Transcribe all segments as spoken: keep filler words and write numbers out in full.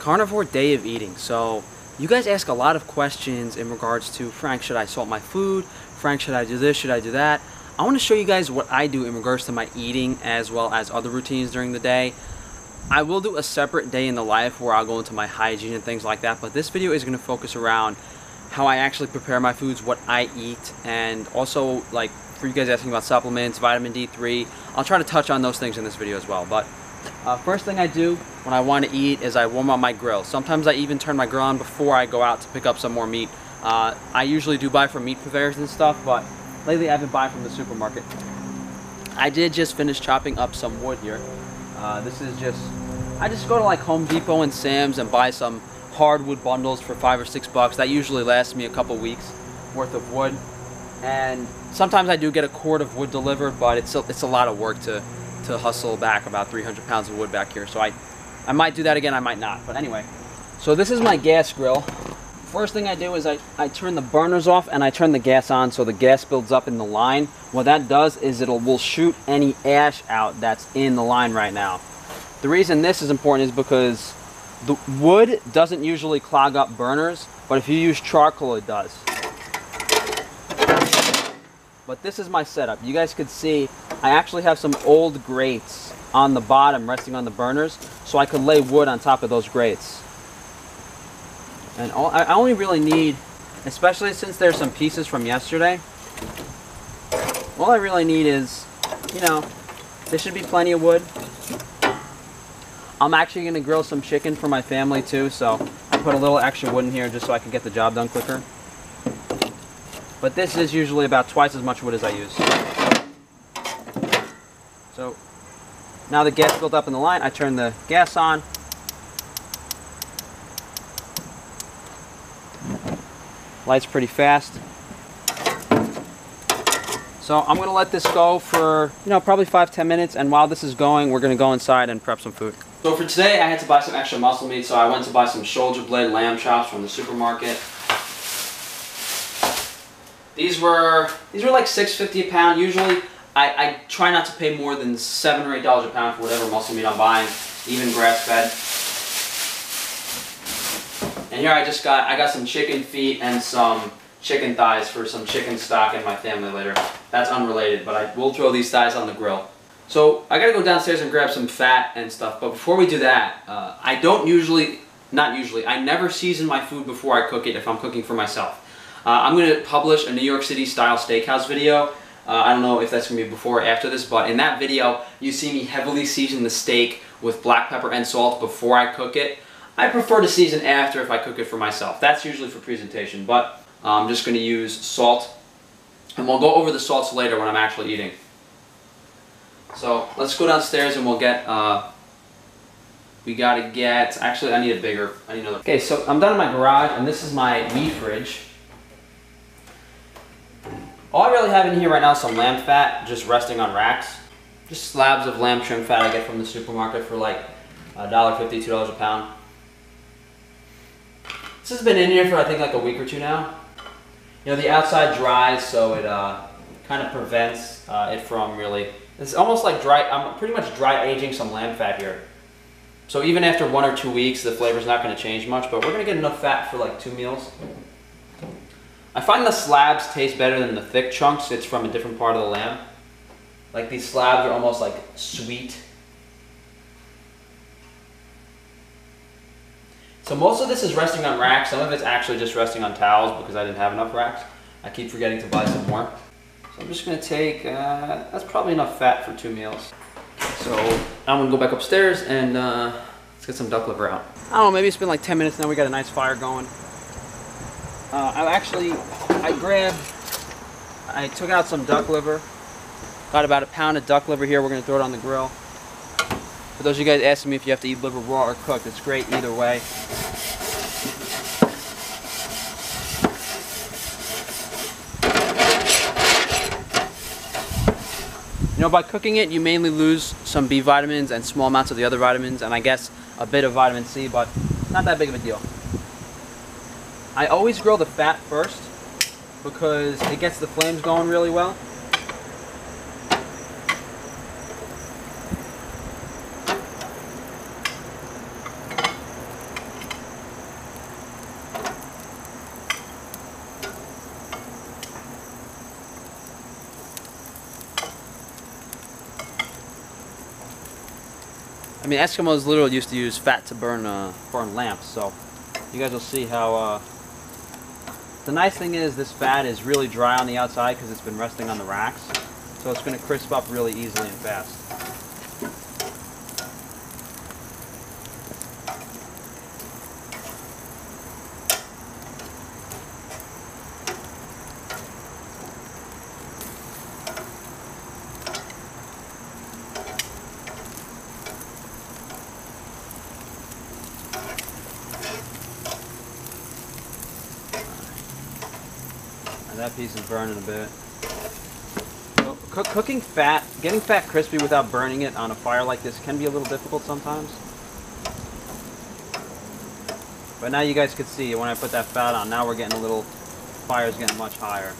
Carnivore day of eating. So you guys ask a lot of questions in regards to, Frank, should I salt my food? Frank, should I do this? Should I do that? I want to show you guys what I do in regards to my eating as well as other routines during the day. I will do a separate day in the life where I'll go into my hygiene and things like that, but this video is going to focus around how I actually prepare my foods, what I eat, and also, like, for you guys asking about supplements, vitamin D three, I'll try to touch on those things in this video as well. But Uh, first thing I do when I want to eat is I warm up my grill. Sometimes I even turn my grill on before I go out to pick up some more meat. Uh, I usually do buy from meat purveyors and stuff, but lately I've been buying from the supermarket. I did just finish chopping up some wood here. Uh, this is just, I just go to like Home Depot and Sam's and buy some hardwood bundles for five or six bucks. That usually lasts me a couple weeks worth of wood. And sometimes I do get a cord of wood delivered, but it's a, it's a lot of work to to hustle back about three hundred pounds of wood back here. So I, I might do that again, I might not, but anyway. So this is my gas grill. First thing I do is I, I turn the burners off and I turn the gas on so the gas builds up in the line. What that does is it'll will shoot any ash out that's in the line right now. The reason this is important is because the wood doesn't usually clog up burners, but if you use charcoal, it does. But this is my setup. You guys could see I actually have some old grates on the bottom resting on the burners, so I could lay wood on top of those grates. And all, I only really need, especially since there's some pieces from yesterday, all I really need is, you know, there should be plenty of wood. I'm actually going to grill some chicken for my family too, so I put a little extra wood in here just so I can get the job done quicker. But this is usually about twice as much wood as I use. So now the gas built up in the line, I turn the gas on. Lights pretty fast. So I'm gonna let this go for, you know, probably five, ten minutes. And while this is going, we're gonna go inside and prep some food. So for today, I had to buy some extra muscle meat. So I went to buy some shoulder blade lamb chops from the supermarket. These were, these were like six fifty a pound usually. I, I try not to pay more than seven or eight dollars a pound for whatever muscle meat I'm buying, even grass-fed. And here I just got I got some chicken feet and some chicken thighs for some chicken stock and my family later. That's unrelated, but I will throw these thighs on the grill. So I gotta go downstairs and grab some fat and stuff. But before we do that, uh, I don't usually, not usually, I never season my food before I cook it if I'm cooking for myself. Uh, I'm gonna publish a New York City style steakhouse video. Uh, I don't know if that's going to be before or after this, but in that video, you see me heavily season the steak with black pepper and salt before I cook it. I prefer to season after if I cook it for myself. That's usually for presentation, but uh, I'm just going to use salt. And we'll go over the salts later when I'm actually eating. So let's go downstairs and we'll get, uh, we got to get, actually I need a bigger, I need another. Okay, so I'm done in my garage and this is my meat fridge. All I really have in here right now is some lamb fat just resting on racks. Just slabs of lamb trim fat I get from the supermarket for like a dollar fifty, two dollars a pound. This has been in here for I think like a week or two now. You know, the outside dries, so it uh, kind of prevents uh, it from really... It's almost like dry... I'm pretty much dry aging some lamb fat here. So even after one or two weeks, the flavor's not going to change much, but we're going to get enough fat for like two meals. I find the slabs taste better than the thick chunks. It's from a different part of the lamb. Like these slabs are almost like sweet. So most of this is resting on racks. Some of it's actually just resting on towels because I didn't have enough racks. I keep forgetting to buy some more. So I'm just gonna take, uh, that's probably enough fat for two meals. So I'm gonna go back upstairs and uh, let's get some duck liver out. I don't know, maybe it's been like ten minutes now. We got a nice fire going. Uh, I actually, I grabbed, I took out some duck liver. Got about a pound of duck liver here. We're going to throw it on the grill. For those of you guys asking me if you have to eat liver raw or cooked, it's great either way. You know, by cooking it, you mainly lose some B vitamins and small amounts of the other vitamins, and I guess a bit of vitamin C, but not that big of a deal. I always grill the fat first because it gets the flames going really well. I mean, Eskimos literally used to use fat to burn uh, burn lamps, so you guys will see how... Uh, the nice thing is this fat is really dry on the outside because it's been resting on the racks, so it's going to crisp up really easily and fast. That piece is burning a bit. So, cook, cooking fat, getting fat crispy without burning it on a fire like this can be a little difficult sometimes. But now you guys can see when I put that fat on, now we're getting a little, fire's getting much higher.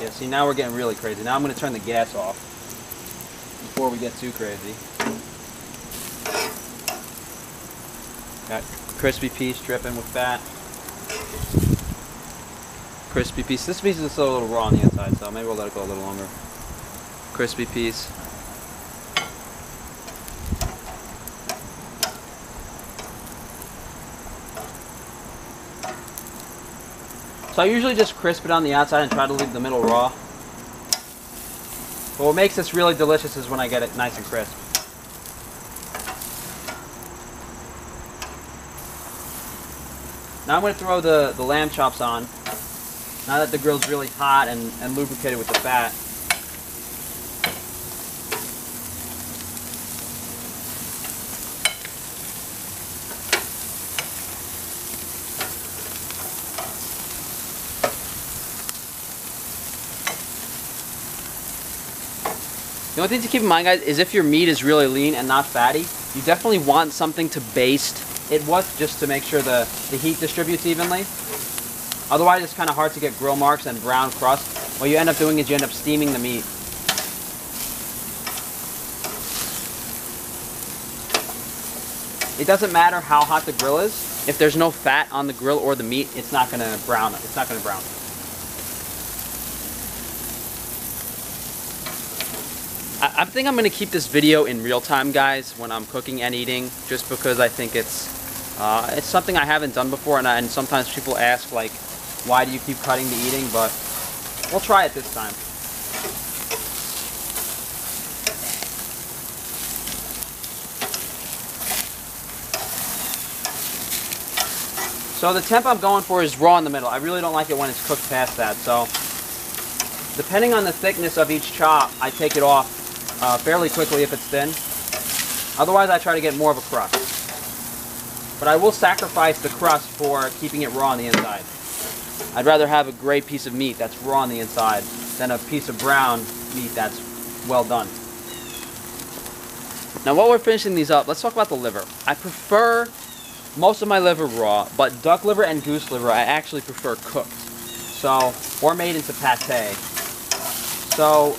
Yeah, see, now we're getting really crazy. Now I'm going to turn the gas off before we get too crazy. Got crispy piece dripping with fat. Crispy piece. This piece is still a little raw on the inside, so maybe we'll let it go a little longer. Crispy piece. So I usually just crisp it on the outside and try to leave the middle raw. But what makes this really delicious is when I get it nice and crisp. Now I'm going to throw the, the lamb chops on, now that the grill's really hot and, and lubricated with the fat. The only thing to keep in mind, guys, is if your meat is really lean and not fatty, you definitely want something to baste it with just to make sure the, the heat distributes evenly. Otherwise, it's kind of hard to get grill marks and brown crust. What you end up doing is you end up steaming the meat. It doesn't matter how hot the grill is. If there's no fat on the grill or the meat, it's not going to brown it. It's not going to brown it. I think I'm going to keep this video in real time, guys, when I'm cooking and eating, just because I think it's uh, it's something I haven't done before, and, I, and sometimes people ask, like, why do you keep cutting the eating? But we'll try it this time. So the temp I'm going for is raw in the middle. I really don't like it when it's cooked past that, so depending on the thickness of each chop, I take it off Uh, fairly quickly if it's thin. Otherwise, I try to get more of a crust. But I will sacrifice the crust for keeping it raw on the inside. I'd rather have a great piece of meat that's raw on the inside than a piece of brown meat that's well done. Now, while we're finishing these up, let's talk about the liver. I prefer most of my liver raw, but duck liver and goose liver I actually prefer cooked. So, or made into pate. So,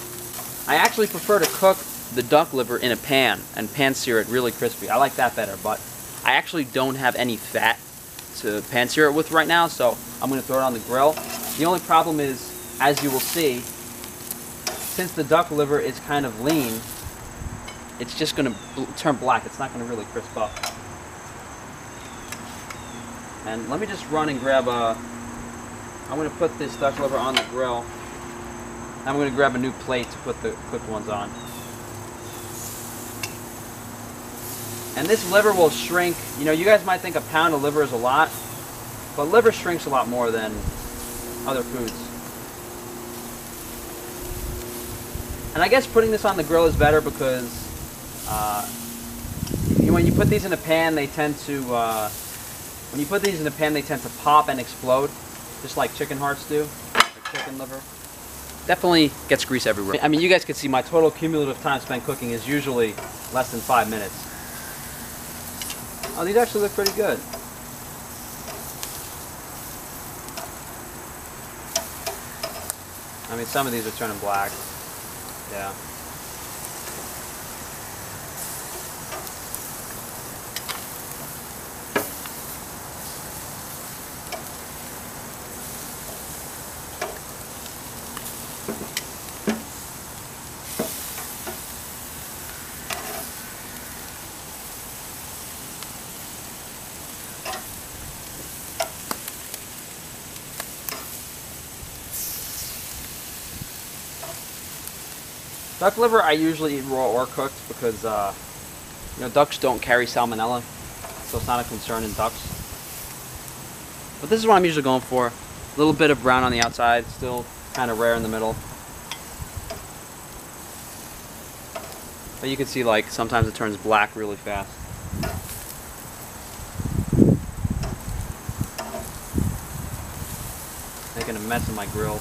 I actually prefer to cook the duck liver in a pan and pan sear it really crispy. I like that better, but I actually don't have any fat to pan sear it with right now, so I'm going to throw it on the grill. The only problem is, as you will see, since the duck liver is kind of lean, it's just going to turn black. It's not going to really crisp up. And let me just run and grab a... I'm going to put this duck liver on the grill. I'm going to grab a new plate to put the cooked ones on. And this liver will shrink. You know, you guys might think a pound of liver is a lot, but liver shrinks a lot more than other foods. And I guess putting this on the grill is better because uh, when you put these in a pan, they tend to uh, when you put these in a pan, they tend to pop and explode, just like chicken hearts do, like chicken liver. Definitely gets grease everywhere. I mean, you guys can see my total cumulative time spent cooking is usually less than five minutes. Oh, these actually look pretty good. I mean, some of these are turning black. Yeah. Duck liver I usually eat raw or cooked because uh, you know, ducks don't carry salmonella, so it's not a concern in ducks. But this is what I'm usually going for. A little bit of brown on the outside, still kind of rare in the middle. But you can see, like, sometimes it turns black really fast. Making a mess in my grill.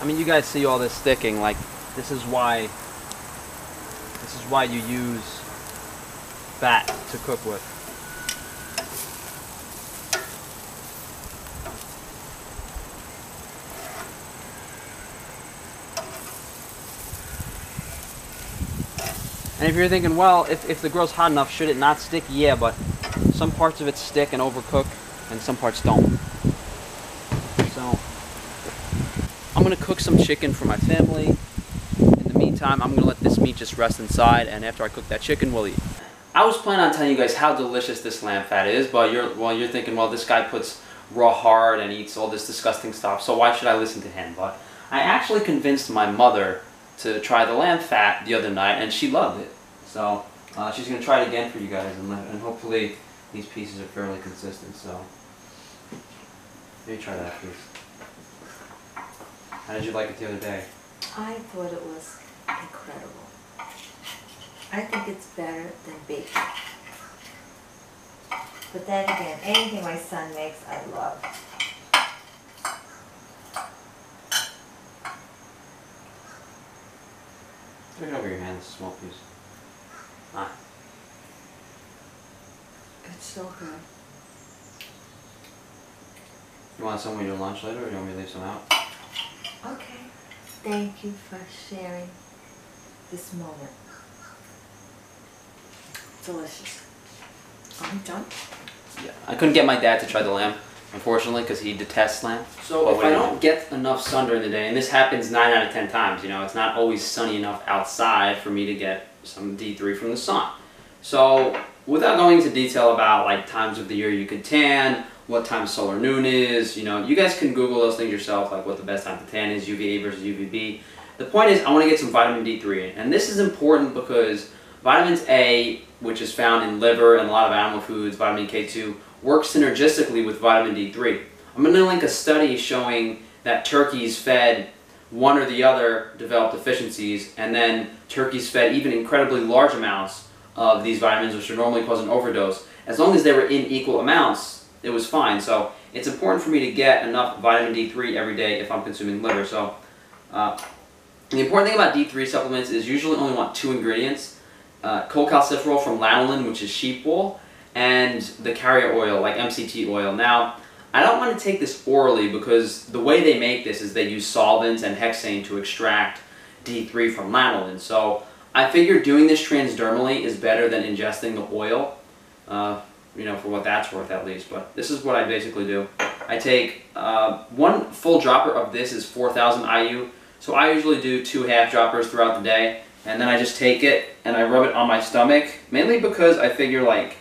I mean, you guys see all this sticking, like, this is why this is why you use fat to cook with. And if you're thinking, well, if, if the grill's hot enough, should it not stick? Yeah, but some parts of it stick and overcook, and some parts don't. So I'm gonna cook some chicken for my family. In the meantime, I'm gonna let this meat just rest inside, and after I cook that chicken, we'll eat. I was planning on telling you guys how delicious this lamb fat is, but you're, well, you're thinking, well, this guy puts raw hard and eats all this disgusting stuff, so why should I listen to him? But I actually convinced my mother to try the lamb fat the other night, and she loved it. So uh, she's gonna try it again for you guys, and, and hopefully these pieces are fairly consistent. So let me try that piece. How did you like it the other day? I thought it was incredible. I think it's better than bacon. But then again, anything my son makes, I love. Turn it over your hand, it's a small piece. Ah. It's so good. You want some with your lunch later, or you want me to leave some out? Okay. Thank you for sharing this moment. Delicious. Are we done? Yeah. I couldn't get my dad to try the lamb, unfortunately, because he detests lamb. So if I don't get enough sun during the day, and this happens nine out of ten times, you know, it's not always sunny enough outside for me to get some D three from the sun. So without going into detail about like times of the year you could tan, what time solar noon is, you know, you guys can Google those things yourself, like what the best time to tan is, U V A versus U V B. The point is I want to get some vitamin D three in, and this is important because vitamins A, which is found in liver and a lot of animal foods, vitamin K two, works synergistically with vitamin D three. I'm going to link a study showing that turkeys fed one or the other developed deficiencies, and then turkeys fed even incredibly large amounts of these vitamins, which would normally cause an overdose. As long as they were in equal amounts, it was fine. So it's important for me to get enough vitamin D three every day if I'm consuming liver. So uh, the important thing about D three supplements is usually only want two ingredients, uh, cholecalciferol from lanolin, which is sheep wool, and the carrier oil, like M C T oil. Now, I don't want to take this orally because the way they make this is they use solvents and hexane to extract D three from lanolin. So I figure doing this transdermally is better than ingesting the oil, uh, you know, for what that's worth at least. But this is what I basically do. I take uh, one full dropper of this is four thousand I U. So I usually do two half droppers throughout the day. And then I just take it and I rub it on my stomach, mainly because I figure, like,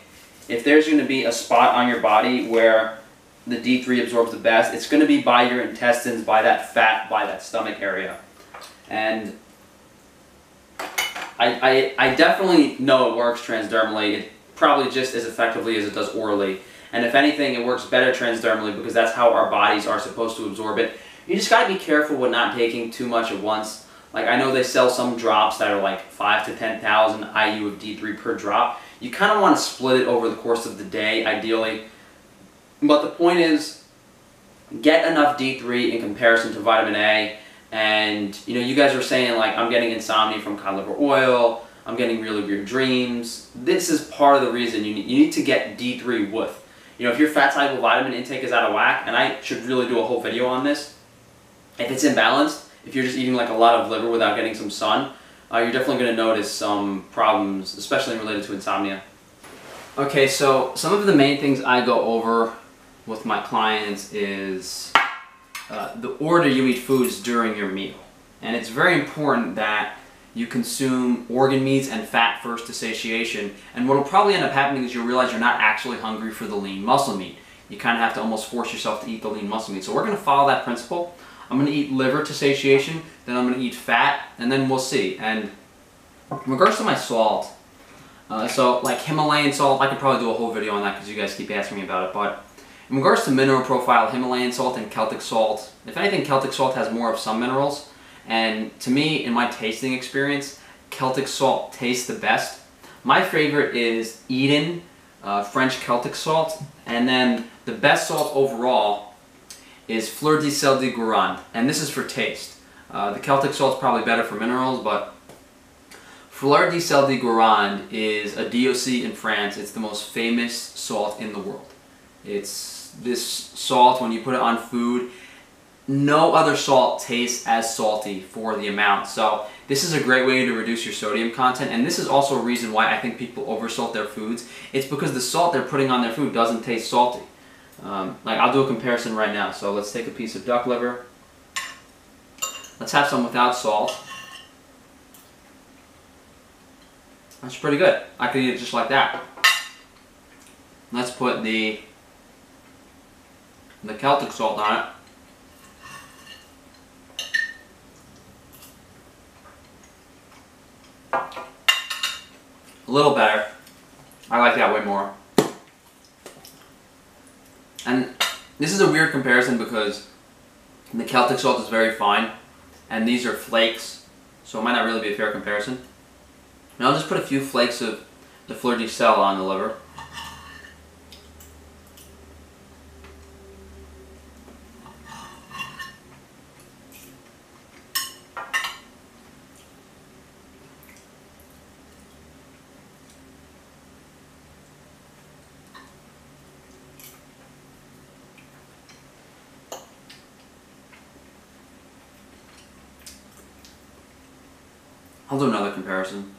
if there's going to be a spot on your body where the D three absorbs the best, it's going to be by your intestines, by that fat, by that stomach area. And I, I, I definitely know it works transdermally. It probably just as effectively as it does orally. And if anything, it works better transdermally because that's how our bodies are supposed to absorb it. You just got to be careful with not taking too much at once. Like, I know they sell some drops that are like five to ten thousand I U of D three per drop. You kind of want to split it over the course of the day, ideally. But the point is, get enough D three in comparison to vitamin A. And, you know, you guys are saying, like, I'm getting insomnia from cod liver oil. I'm getting really weird dreams. This is part of the reason you need, you need to get D three with. You know, if your fat-soluble vitamin intake is out of whack, and I should really do a whole video on this, if it's imbalanced, if you're just eating, like, a lot of liver without getting some sun, Uh, you're definitely going to notice some problems, especially related to insomnia. Okay, so some of the main things I go over with my clients is uh, the order you eat foods during your meal. And it's very important that You consume organ meats and fat first to satiation, and what will probably end up happening is you'll realize you're not actually hungry for the lean muscle meat. You kind of have to almost force yourself to eat the lean muscle meat. So we're going to follow that principle. I'm going to eat liver to satiation, then I'm going to eat fat, and then we'll see. And in regards to my salt, uh, so like Himalayan salt, I could probably do a whole video on that because you guys keep asking me about it, but in regards to mineral profile, Himalayan salt and Celtic salt, if anything, Celtic salt has more of some minerals. And to me, in my tasting experience, Celtic salt tastes the best. My favorite is Eden, uh, French Celtic salt, and then the best salt overall is Fleur de Sel de Guérande, and this is for taste. Uh, the Celtic salt's probably better for minerals, but Fleur de Sel de Guérande is a D O C in France. It's the most famous salt in the world. It's this salt, when you put it on food, no other salt tastes as salty for the amount. So this is a great way to reduce your sodium content, and this is also a reason why I think people oversalt their foods. It's because the salt they're putting on their food doesn't taste salty. Um, like I'll do a comparison right now. So let's take a piece of duck liver. Let's have some without salt. That's pretty good. I could eat it just like that. Let's put the, the Celtic salt on it. A little better. I like that way more. And this is a weird comparison because the Celtic salt is very fine and these are flakes, so it might not really be a fair comparison. And I'll just put a few flakes of the Fleur de Sel on the liver. I'll do another comparison.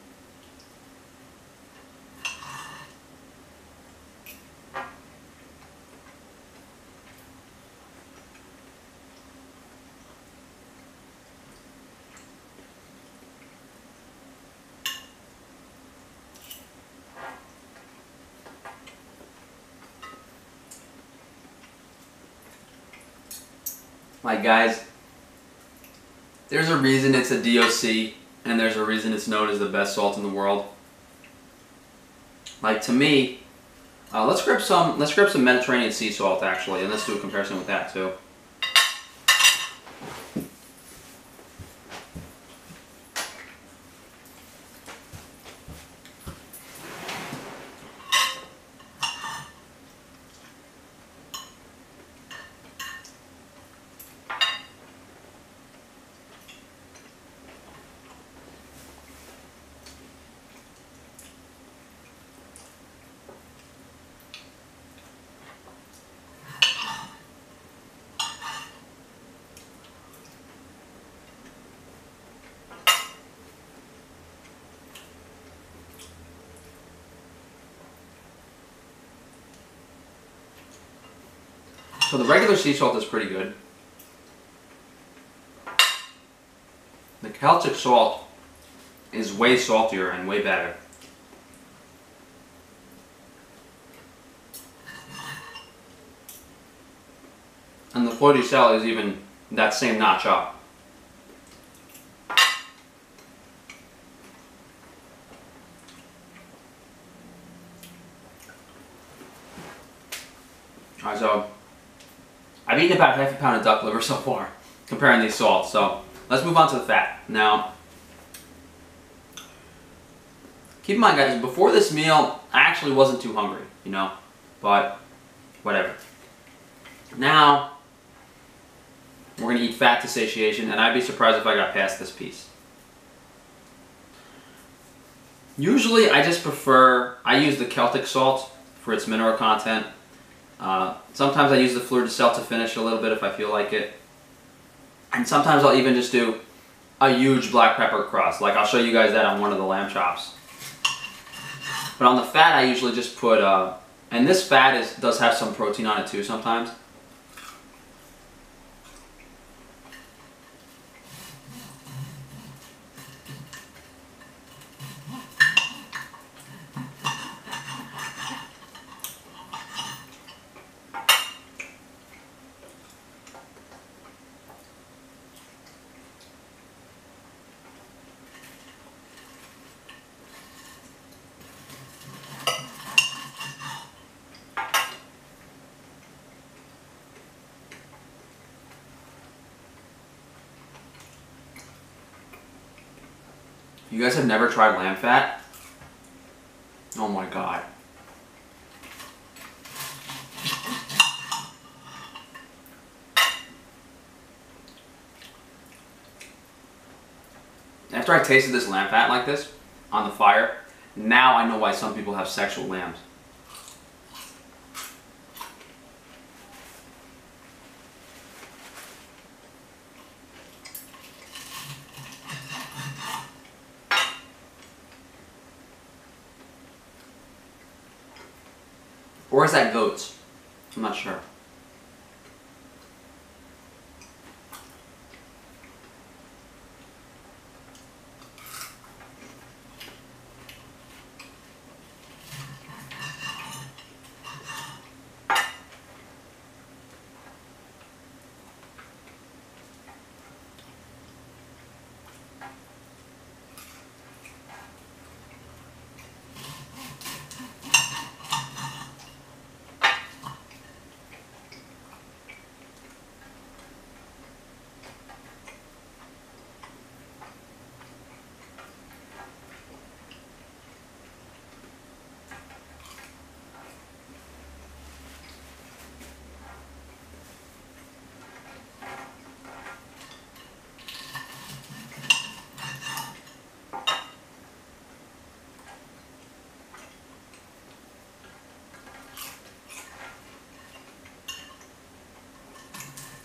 Like guys, there's a reason it's a D O C. And there's a reason it's known as the best salt in the world. Like to me, uh, let's grab some. Let's grab some Mediterranean sea salt actually, and let's do a comparison with that too. So the regular sea salt is pretty good. The Celtic salt is way saltier and way better. And the Fleur de Sel is even that same notch up. Alright, so I've eaten about half a pound of duck liver so far, comparing these salts. So let's move on to the fat. Now, keep in mind guys, before this meal, I actually wasn't too hungry, you know, but whatever. Now, we're going to eat fat to satiation, and I'd be surprised if I got past this piece. Usually, I just prefer, I use the Celtic salt for its mineral content. Uh, sometimes I use the Fleur de Sel to finish a little bit if I feel like it. And sometimes I'll even just do a huge black pepper crust. Like I'll show you guys that on one of the lamb chops. But on the fat I usually just put, uh, and this fat is, does have some protein on it too sometimes. You guys have never tried lamb fat? Oh my god. After I tasted this lamb fat like this, on the fire, now I know why some people have sexual lambs. Or is that goats? I'm not sure.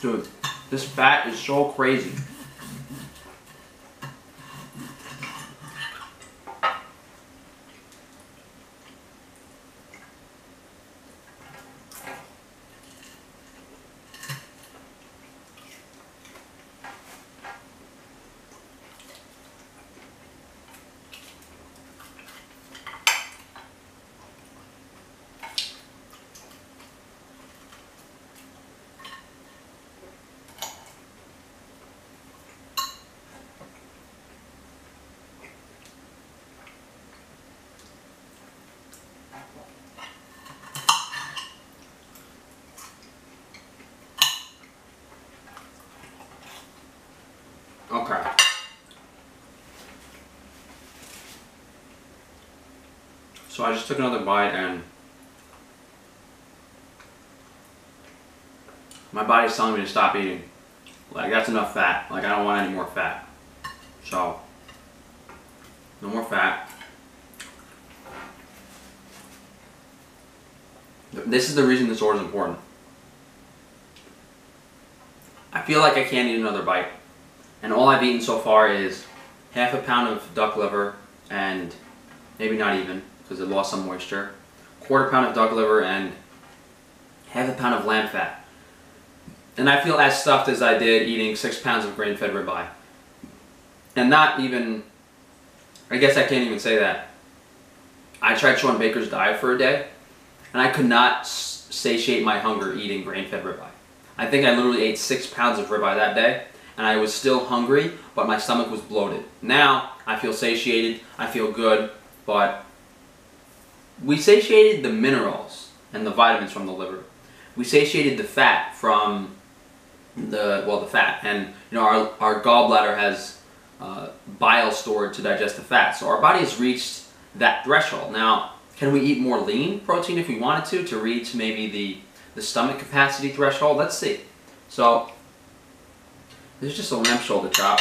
Dude, this fat is so crazy. Okay. So I just took another bite and my body's telling me to stop eating. Like, that's enough fat. Like, I don't want any more fat. So, no more fat. This is the reason this order is important. I feel like I can't eat another bite. And all I've eaten so far is half a pound of duck liver, and maybe not even, because it lost some moisture. Quarter pound of duck liver and half a pound of lamb fat. And I feel as stuffed as I did eating six pounds of grain-fed ribeye. And not even, I guess I can't even say that. I tried Sean Baker's diet for a day, and I could not satiate my hunger eating grain-fed ribeye. I think I literally ate six pounds of ribeye that day. And I was still hungry, but my stomach was bloated. Now, I feel satiated, I feel good, but we satiated the minerals and the vitamins from the liver. We satiated the fat from the, well, the fat. And, you know, our, our gallbladder has uh, bile stored to digest the fat. So our body has reached that threshold. Now, can we eat more lean protein if we wanted to, to reach maybe the, the stomach capacity threshold? Let's see. So, this is just a lamb shoulder chop.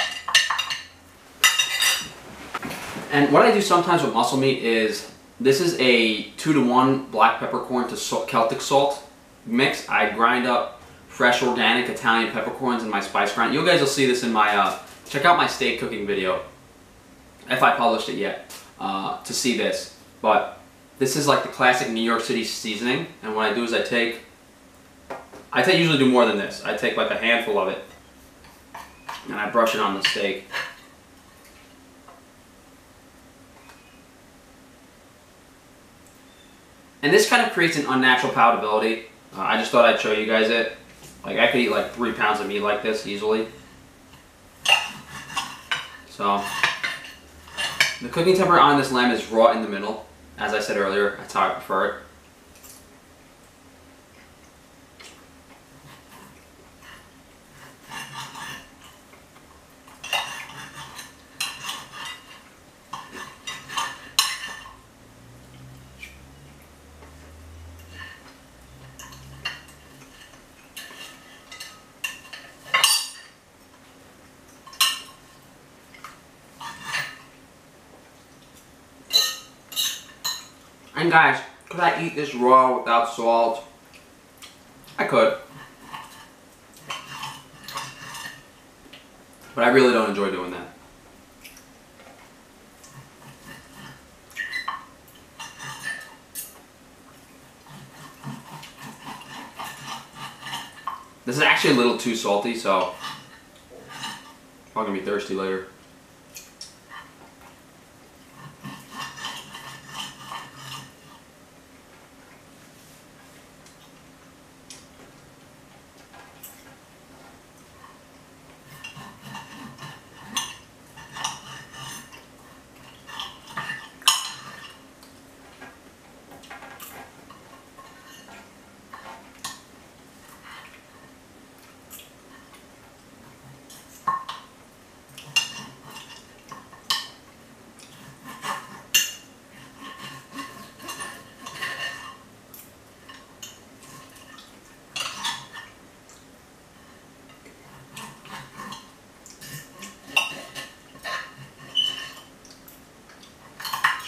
And what I do sometimes with muscle meat is, this is a two to one black peppercorn to salt, Celtic salt mix. I grind up fresh organic Italian peppercorns in my spice grind. You guys will see this in my, uh, check out my steak cooking video, if I published it yet, uh, to see this. But this is like the classic New York City seasoning. And what I do is I take, I take, usually do more than this. I take like a handful of it. And I brush it on the steak. And this kind of creates an unnatural palatability. Uh, I just thought I'd show you guys it. Like, I could eat like three pounds of meat like this easily. So, the cooking temper on this lamb is raw in the middle. As I said earlier, that's how I prefer it. And guys, could I eat this raw without salt? I could. But I really don't enjoy doing that. This is actually a little too salty, so I'm gonna be thirsty later.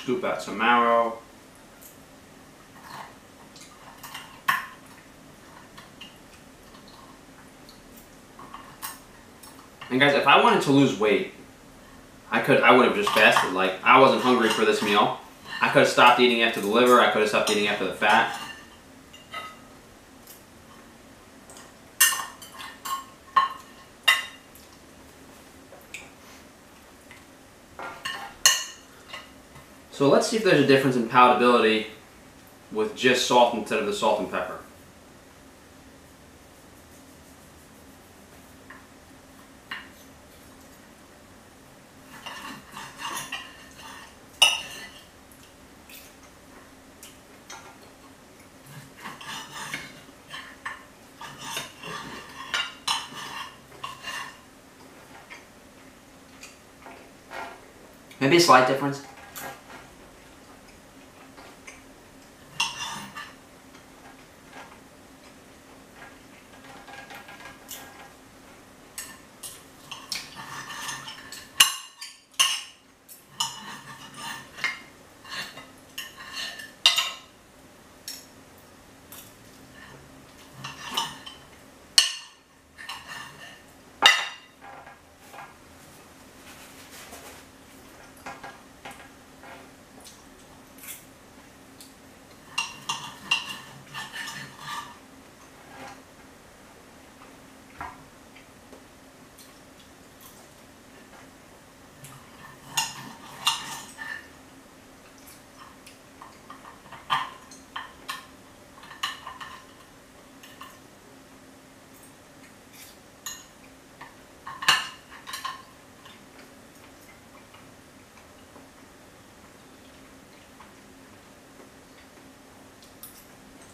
Scoop out some marrow. And guys, if I wanted to lose weight, I could, I would have just fasted. Like, I wasn't hungry for this meal. I could have stopped eating after the liver. I could have stopped eating after the fat. So let's see if there's a difference in palatability with just salt instead of the salt and pepper. Maybe a slight difference.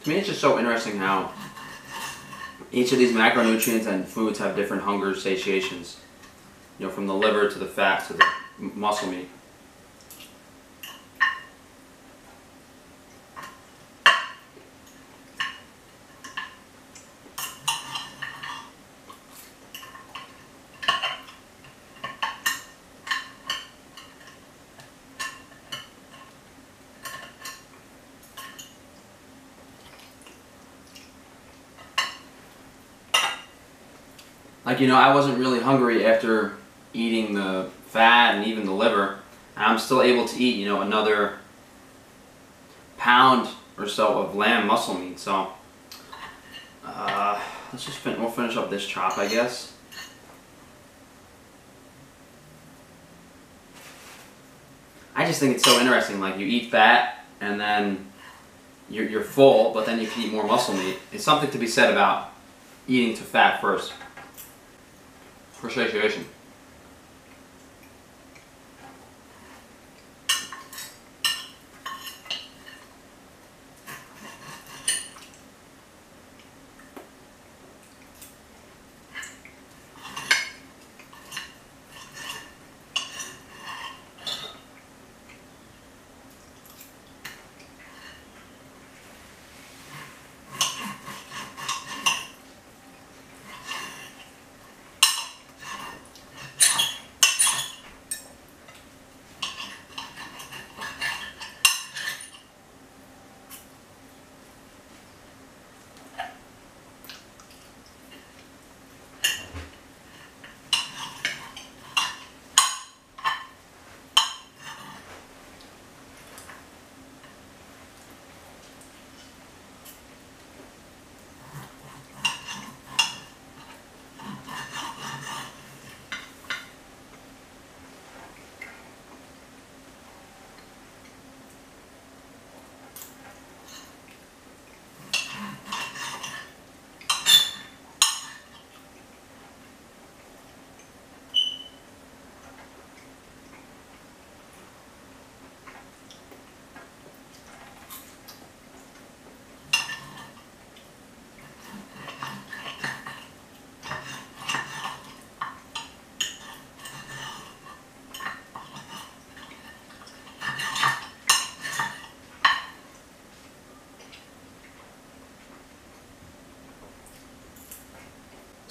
To me, it's just so interesting how each of these macronutrients and foods have different hunger satiations. You know, from the liver to the fat to the muscle meat. Like, you know, I wasn't really hungry after eating the fat and even the liver. And I'm still able to eat, you know, another pound or so of lamb muscle meat. So, uh, let's just fin- we'll finish up this chop, I guess. I just think it's so interesting. Like, you eat fat and then you're, you're full, but then you can eat more muscle meat. It's something to be said about eating to fat first. For satiation.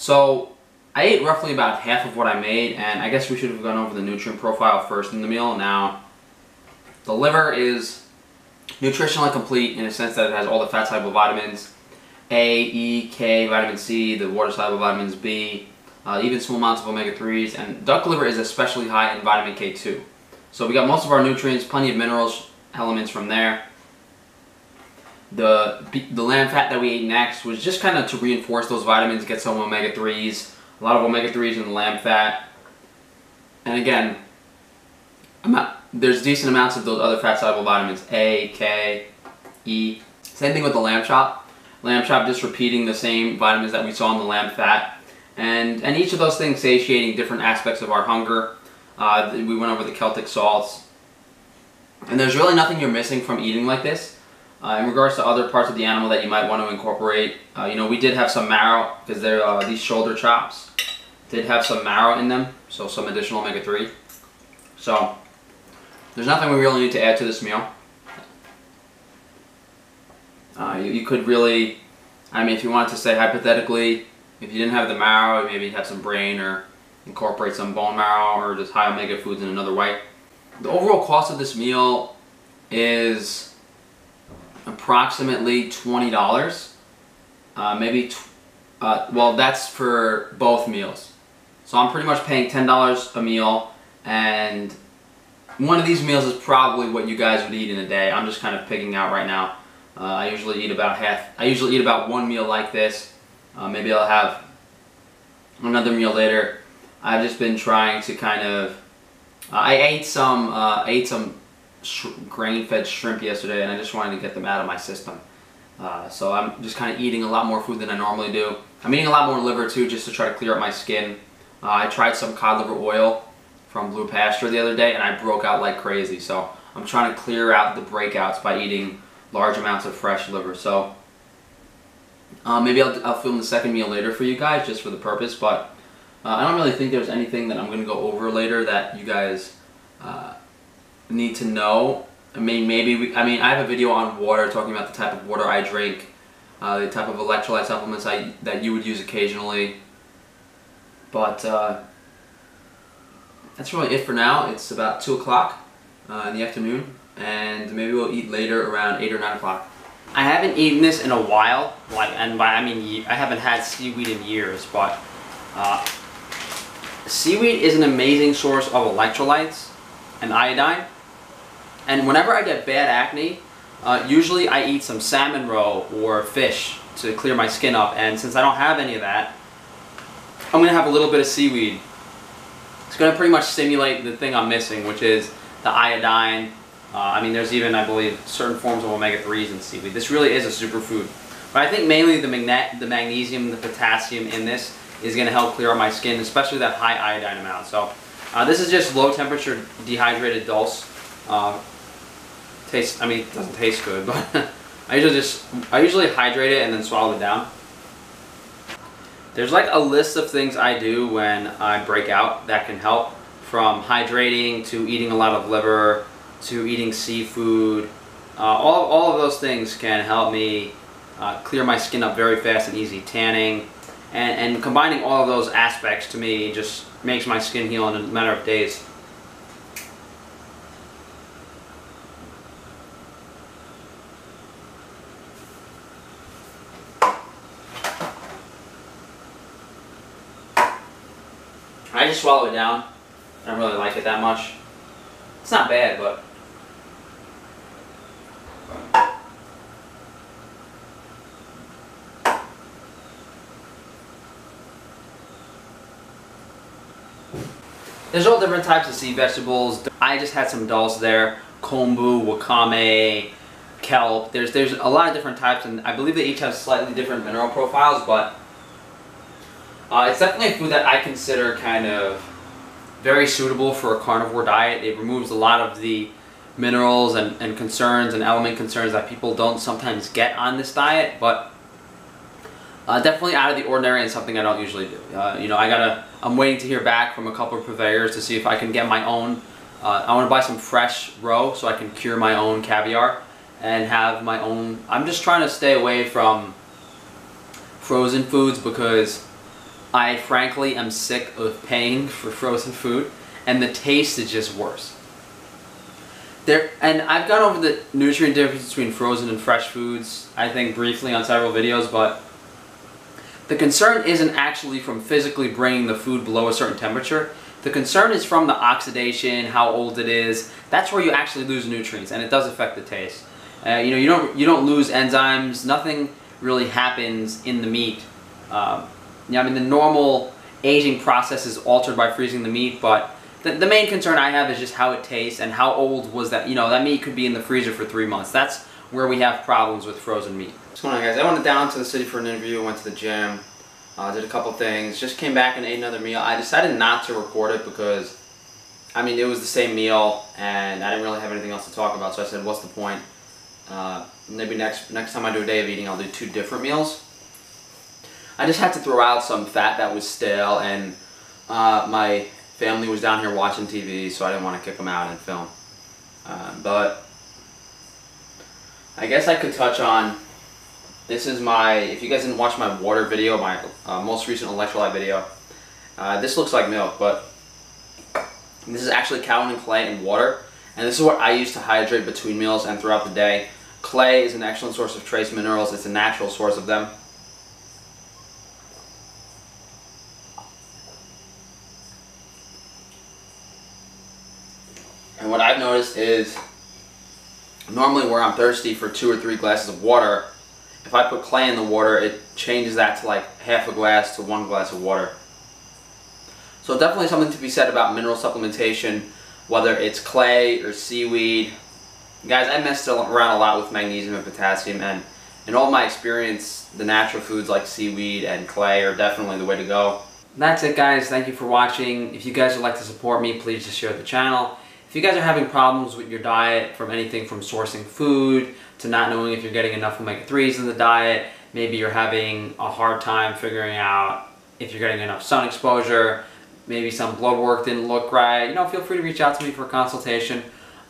So I ate roughly about half of what I made, and I guess we should have gone over the nutrient profile first in the meal. Now, the liver is nutritionally complete in a sense that it has all the fat-soluble vitamins, A, E, K, vitamin C, the water-soluble vitamins B, uh, even small amounts of omega threes, and duck liver is especially high in vitamin K two. So we got most of our nutrients, plenty of minerals, elements from there. The, the lamb fat that we ate next was just kind of to reinforce those vitamins, get some omega threes, a lot of omega threes in the lamb fat. And again, I'm not, there's decent amounts of those other fat-soluble vitamins, A, K, E. Same thing with the lamb chop. Lamb chop just repeating the same vitamins that we saw in the lamb fat. And, and each of those things satiating different aspects of our hunger. Uh, we went over the Celtic salts. And there's really nothing you're missing from eating like this. Uh, in regards to other parts of the animal that you might want to incorporate, uh, you know, we did have some marrow because they're uh, these shoulder chops did have some marrow in them, so some additional omega three. So there's nothing we really need to add to this meal. Uh, you, you could really, I mean, if you wanted to say hypothetically, if you didn't have the marrow, maybe have some brain or incorporate some bone marrow or just high omega foods in another way. The overall cost of this meal is approximately twenty dollars, uh, maybe, tw uh, well, that's for both meals. So I'm pretty much paying ten dollars a meal, and one of these meals is probably what you guys would eat in a day. I'm just kind of picking out right now. Uh, I usually eat about half, I usually eat about one meal like this. Uh, maybe I'll have another meal later. I've just been trying to kind of, uh, I ate some, uh, I ate some Sh grain-fed shrimp yesterday, and I just wanted to get them out of my system. Uh, so I'm just kind of eating a lot more food than I normally do. I'm eating a lot more liver too, just to try to clear up my skin. Uh, I tried some cod liver oil from Blue Pasture the other day, and I broke out like crazy. So I'm trying to clear out the breakouts by eating large amounts of fresh liver. So uh, maybe I'll, I'll film the second meal later for you guys, just for the purpose. But uh, I don't really think there's anything that I'm going to go over later that you guys Uh, need to know. I mean, maybe we, I mean, I have a video on water talking about the type of water I drink, uh, the type of electrolyte supplements I that you would use occasionally. But uh, that's really it for now. It's about two o'clock uh, in the afternoon, and maybe we'll eat later around eight or nine o'clock. I haven't eaten this in a while, like, and by I mean I haven't had seaweed in years. But uh, seaweed is an amazing source of electrolytes and iodine. And whenever I get bad acne, uh, usually I eat some salmon roe or fish to clear my skin up. And since I don't have any of that, I'm gonna have a little bit of seaweed. It's gonna pretty much stimulate the thing I'm missing, which is the iodine. Uh, I mean, there's even, I believe, certain forms of omega threes in seaweed. This really is a superfood. But I think mainly the, magne the magnesium, the potassium in this is gonna help clear up my skin, especially that high iodine amount. So uh, this is just low temperature dehydrated dulse. Uh, tastes, I mean, it doesn't taste good, but I usually just, I usually hydrate it and then swallow it down. There's like a list of things I do when I break out that can help, from hydrating to eating a lot of liver to eating seafood. Uh, all, all of those things can help me uh, clear my skin up very fast and easy. Tanning and, and combining all of those aspects to me just makes my skin heal in a matter of days. I just swallow it down. I don't really like it that much. It's not bad, but there's all different types of sea vegetables. I just had some dulse there. Kombu, wakame, kelp. There's there's a lot of different types, and I believe they each have slightly different mineral profiles, but Uh, it's definitely a food that I consider kind of very suitable for a carnivore diet. It removes a lot of the minerals and, and concerns and element concerns that people don't sometimes get on this diet, but uh, definitely out of the ordinary and something I don't usually do. Uh, you know, I gotta, I'm waiting to hear back from a couple of purveyors to see if I can get my own. Uh, I want to buy some fresh roe so I can cure my own caviar and have my own. I'm just trying to stay away from frozen foods because I frankly am sick of paying for frozen food, and the taste is just worse. There, and I've gone over the nutrient difference between frozen and fresh foods, I think briefly on several videos, but the concern isn't actually from physically bringing the food below a certain temperature. The concern is from the oxidation, how old it is. That's where you actually lose nutrients, and it does affect the taste. Uh, you know, you don't you don't lose enzymes. Nothing really happens in the meat. Um, you know, I mean, the normal aging process is altered by freezing the meat, but the, the main concern I have is just how it tastes and how old was that. You know, that meat could be in the freezer for three months. That's where we have problems with frozen meat. What's going on, guys? I went down to the city for an interview. Went to the gym. Uh, did a couple things, just came back and ate another meal. I decided not to record it because, I mean, it was the same meal and I didn't really have anything else to talk about, so I said, what's the point? Uh, maybe next next time I do a day of eating, I'll do two different meals. I just had to throw out some fat that was stale, and uh, my family was down here watching T V, so I didn't want to kick them out and film. Uh, but I guess I could touch on... This is my, if you guys didn't watch my water video, my uh, most recent electrolyte video, uh, this looks like milk, but this is actually kaolin clay and water, and this is what I use to hydrate between meals and throughout the day. Clay is an excellent source of trace minerals. It's a natural source of them. And what I've noticed is normally where I'm thirsty for two or three glasses of water, if I put clay in the water, it changes that to like half a glass to one glass of water. So definitely something to be said about mineral supplementation, whether it's clay or seaweed. Guys, I messed around a lot with magnesium and potassium, and in all my experience, the natural foods like seaweed and clay are definitely the way to go. That's it, guys. Thank you for watching. If you guys would like to support me, please just share the channel. If you guys are having problems with your diet, from anything from sourcing food to not knowing if you're getting enough omega threes in the diet, maybe you're having a hard time figuring out if you're getting enough sun exposure, maybe some blood work didn't look right, you know, feel free to reach out to me for a consultation.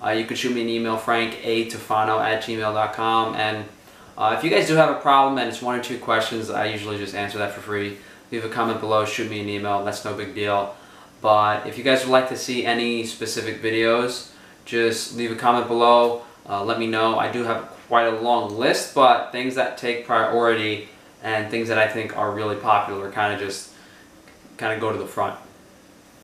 Uh, you can shoot me an email, frank a tufano at gmail dot com, and uh, if you guys do have a problem and it's one or two questions, I usually just answer that for free. Leave a comment below, shoot me an email, that's no big deal. But if you guys would like to see any specific videos, just leave a comment below. Uh, let me know. I do have quite a long list, but things that take priority and things that I think are really popular kind of just kind of go to the front.